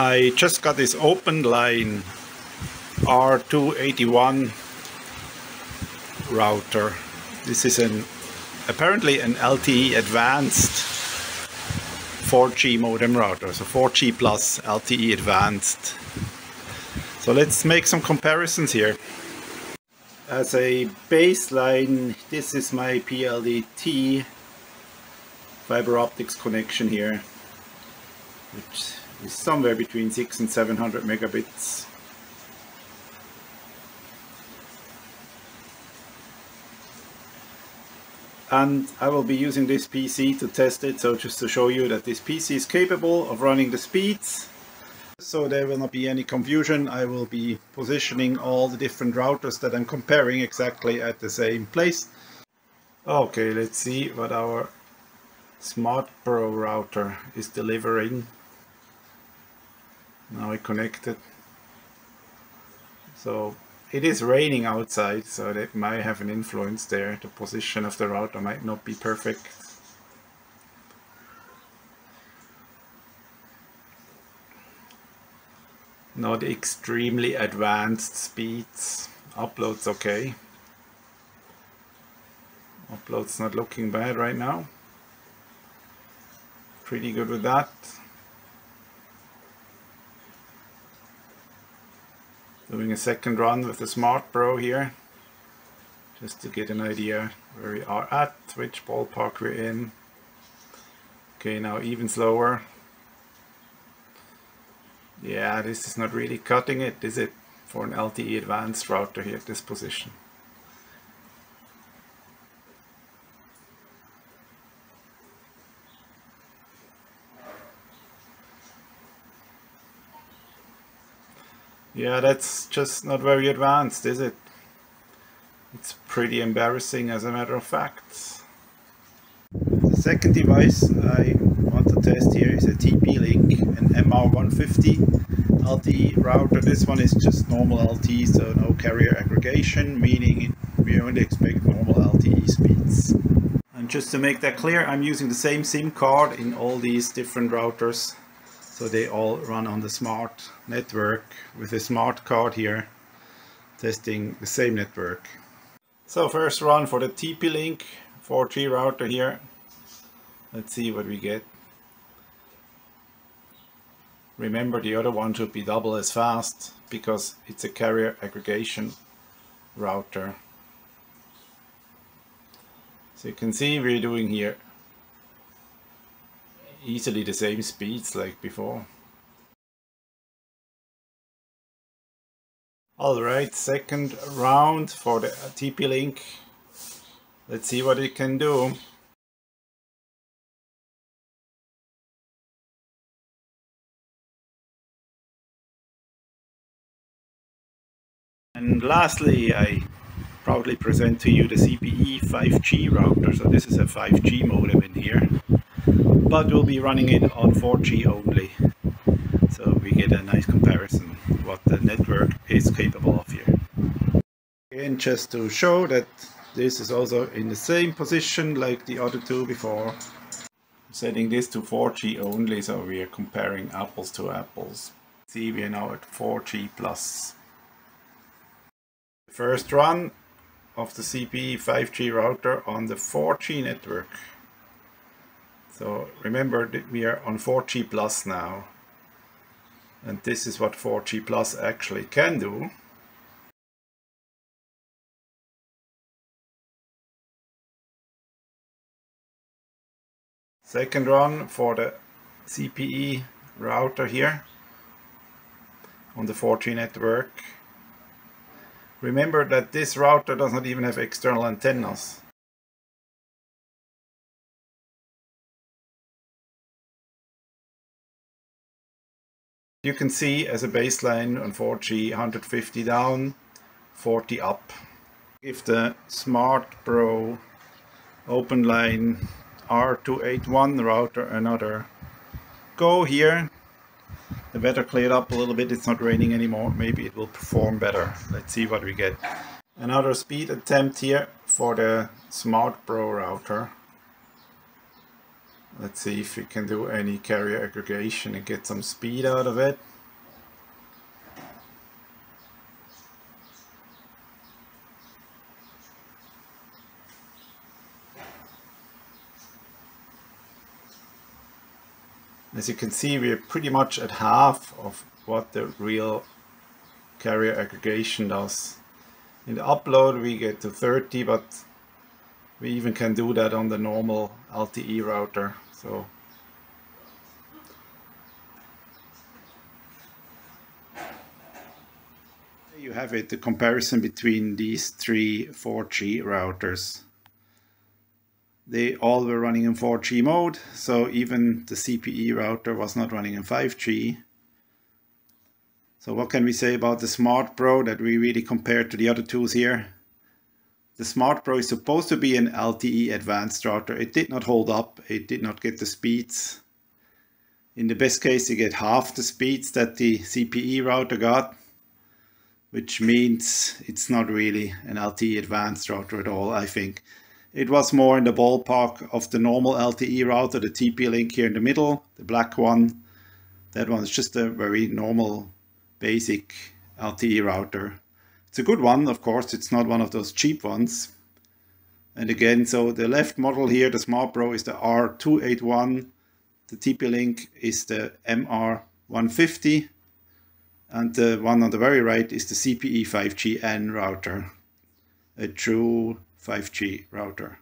I just got this Openline R281 router. This is apparently an LTE advanced 4G modem router, so 4G plus LTE advanced. So let's make some comparisons here. As a baseline, this is my PLDT fiber optics connection here, which is somewhere between 600 and 700 megabits. And I will be using this PC to test it, so just to show you that this PC is capable of running the speeds. So there will not be any confusion. I will be positioning all the different routers that I'm comparing exactly at the same place. Okay, let's see what our SmartPro router is delivering. Now I connected. So it is raining outside, so that might have an influence there. The position of the router might not be perfect. Not extremely advanced speeds. Upload's okay. Upload's not looking bad right now. Pretty good with that. Doing a second run with the SmartPro here, just to get an idea where we are at, which ballpark we're in. Okay, now even slower. Yeah, this is not really cutting it, is it, for an LTE advanced router here at this position? Yeah, that's just not very advanced, is it? It's pretty embarrassing, as a matter of fact. The second device I want to test here is a TP-Link, an MR150 LTE router. This one is just normal LTE, so no carrier aggregation, meaning we only expect normal LTE speeds. And just to make that clear, I'm using the same SIM card in all these different routers. So they all run on the smart network with a smart card here, testing the same network. So first run for the TP-Link 4G router here. Let's see what we get. Remember, the other one should be double as fast because it's a carrier aggregation router. So you can see we're doing here easily the same speeds like before. Alright, second round for the TP-Link. Let's see what it can do. And lastly, I proudly present to you the CPE 5G router. So this is a 5G modem in here, but we'll be running it on 4G only, so we get a nice comparison what the network is capable of here. And just to show that this is also in the same position like the other two before, I'm setting this to 4G only, so we are comparing apples to apples. See, we are now at 4G plus. First run of the CPE 5G router on the 4G network. So remember that we are on 4G plus now, and this is what 4G plus actually can do. Second run for the CPE router here on the 4G network. Remember that this router does not even have external antennas. You can see as a baseline on 4G, 150 down, 40 up. If the SmartPro Openline R281 router another go here, the weather cleared up a little bit, it's not raining anymore, maybe it will perform better. Let's see what we get. Another speed attempt here for the SmartPro router. Let's see if we can do any carrier aggregation and get some speed out of it. As you can see, we're pretty much at half of what the real carrier aggregation does. In the upload we get to 30, but we even can do that on the normal LTE router. So there you have it, the comparison between these three 4G routers. They all were running in 4G mode, so even the CPE router was not running in 5G. So what can we say about the SmartPro that we really compared to the other tools here? The SmartPro is supposed to be an LTE advanced router. It did not hold up, it did not get the speeds. In the best case, you get half the speeds that the CPE router got, which means it's not really an LTE advanced router at all, I think. It was more in the ballpark of the normal LTE router, the TP-Link here in the middle, the black one. That one is just a very normal, basic LTE router. It's a good one, of course, it's not one of those cheap ones. And again, so the left model here, the SmartPro, is the R281. The TP-Link is the MR150. And the one on the very right is the CPE 5GN router, a true 5G router.